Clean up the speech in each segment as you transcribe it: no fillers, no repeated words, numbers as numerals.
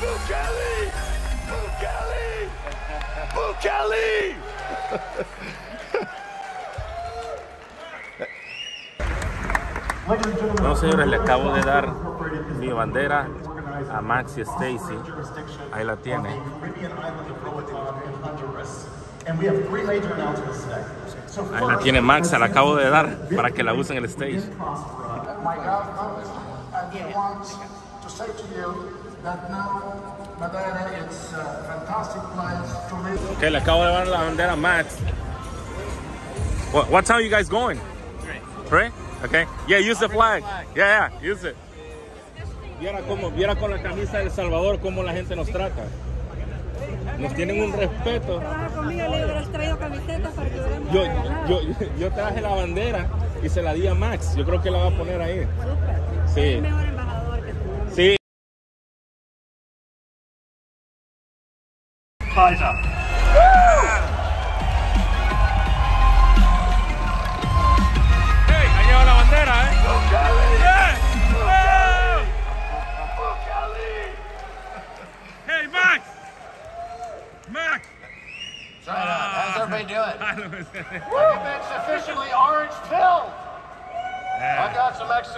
¡Bocali! ¡Bocali! ¡Bocali! No, señores, le acabo de dar mi bandera a Max y Stacy. Ahí la tiene. Ahí la tiene Max, se la acabo de dar para que la usen en el stage. Ok, le acabo de dar la bandera a Max. What time are you guys going? 3? Okay. Yeah, use the flag. Yeah, yeah, use it. Viera con la camisa de El Salvador cómo la gente nos trata. Nos tienen un respeto. Yo traje la bandera y se la di a Max. Yo creo que la va a poner ahí. Sí. Es el mejor embajador que tenemos. Sí. Paisa.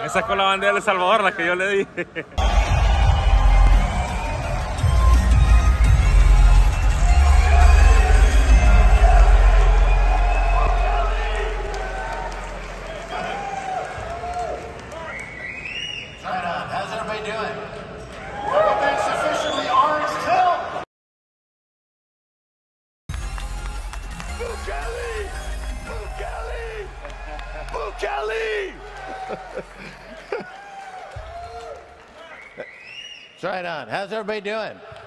Esa es con la bandera de El Salvador, la que yo le di. Bocali! Try it on. How's everybody doing?